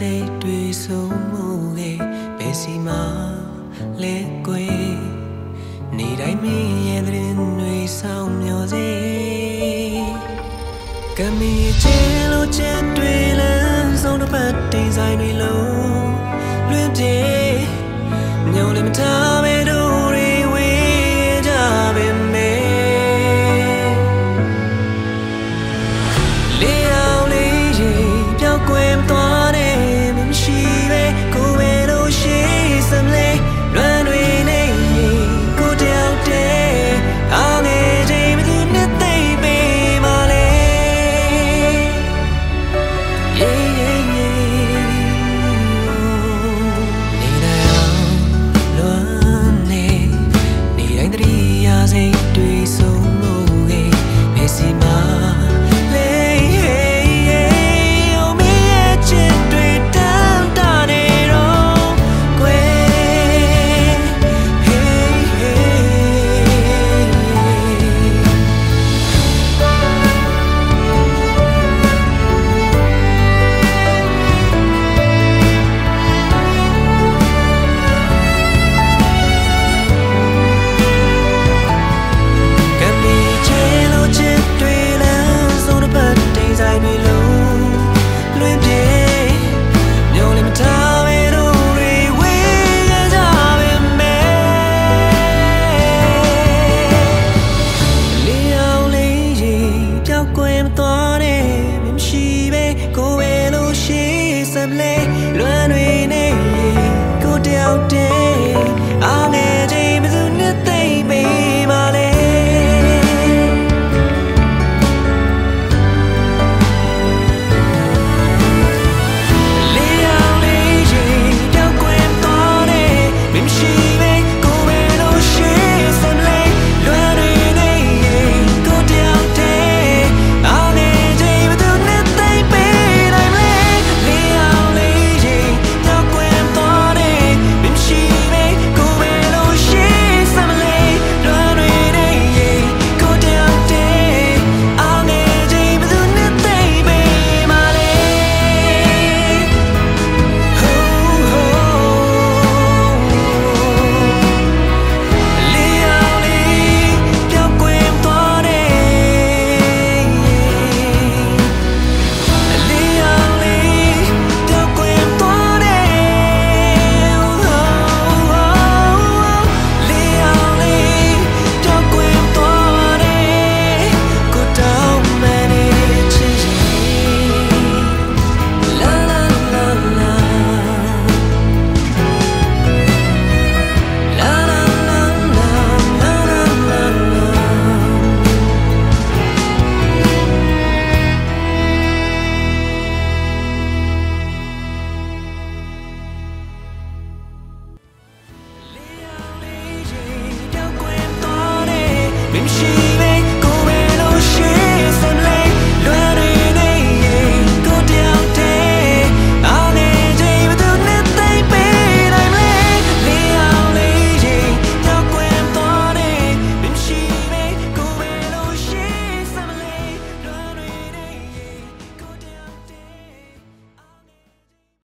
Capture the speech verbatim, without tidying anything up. dây tuy sâu mù ghê bê si má lê quê ni đại mi em rin nuôi sao nhỏ dê cầm mi chế lô chết tuy lên sâu nó bật tình dài nuôi lâu luyện chế nhau lên mình thả